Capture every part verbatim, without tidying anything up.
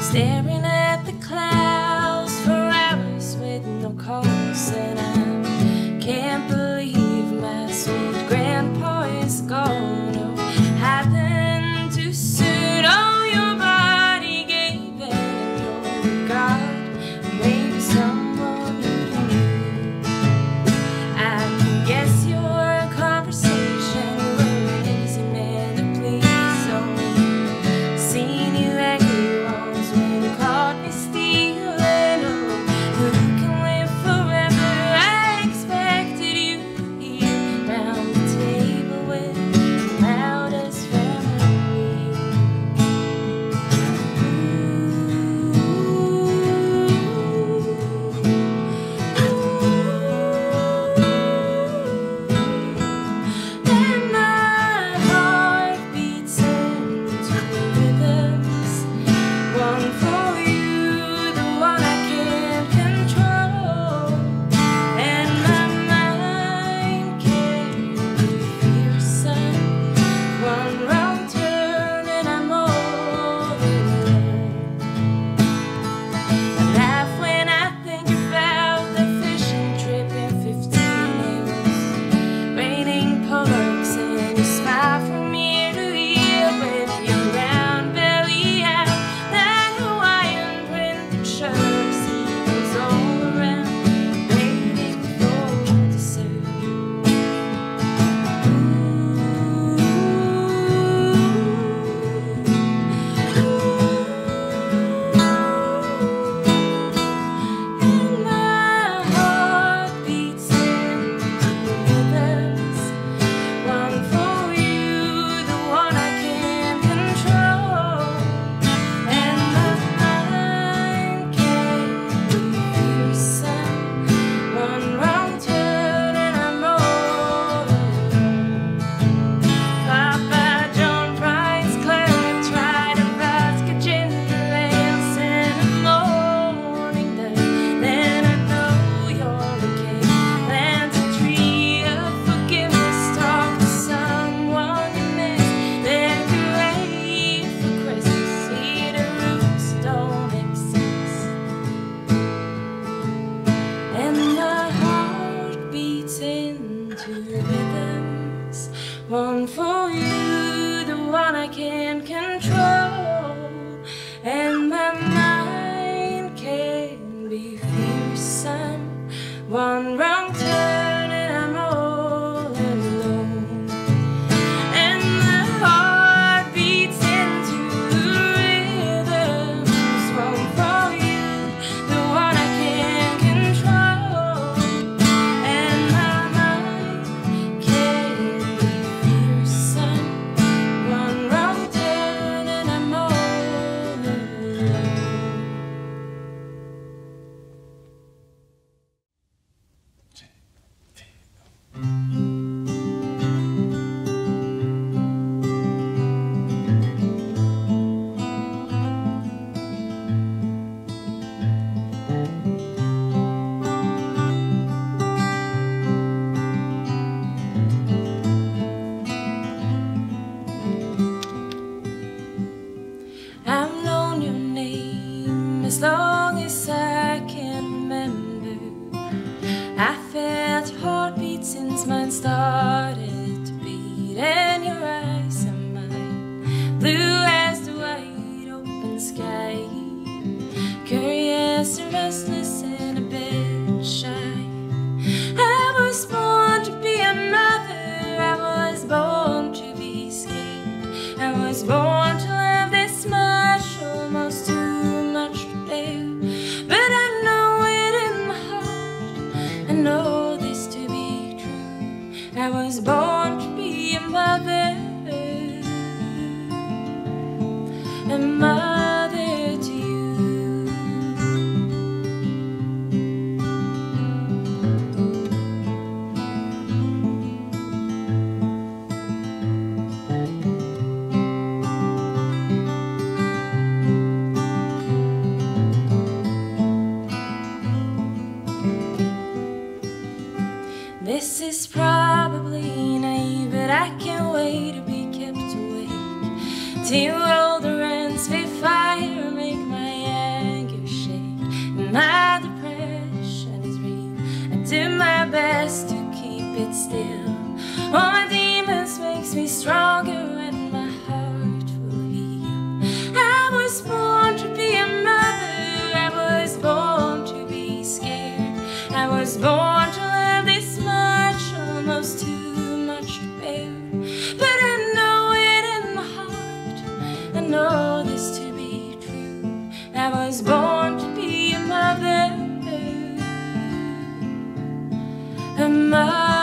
Staring at the clouds for hours with no calls, and I can't believe my sweet grandpa is gone. Oh, happened too soon. Oh, your body gave it, and your God, maybe someone you don't know. I can guess your conversation were an easy man to please. Oh, seen you angry. One for you, the one I can't control, and my mind can be fearsome. One wrong turn. As long as I can remember, I felt your heartbeat since mine started to beat, and your eyes and mine, blue as the wide open sky, curious and restless and a bit shy. I was born to be a mother, I was born to be scared, I was born to love this much, almost too much. But I know it in my heart, I know this to be true. I was born to be a mother, a mother to you. This is probably naive, but I can't wait to be kept awake till all the ends be fire, make my anger shake. And my depression is real, I do my best to keep it still. All my demons makes me stronger and my heart will heal. I was born to be a mother, I was born to be scared, I was born to love this much, almost too much to bear. But I know it in my heart, I know this to be true, I was born to be a mother, a mother.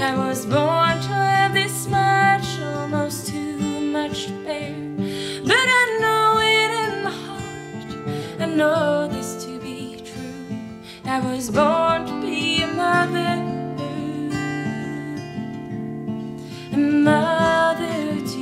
I was born to have this much, almost too much to bear. But I know it in my heart, I know this to be true. I was born to be a mother, a mother to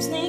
Games.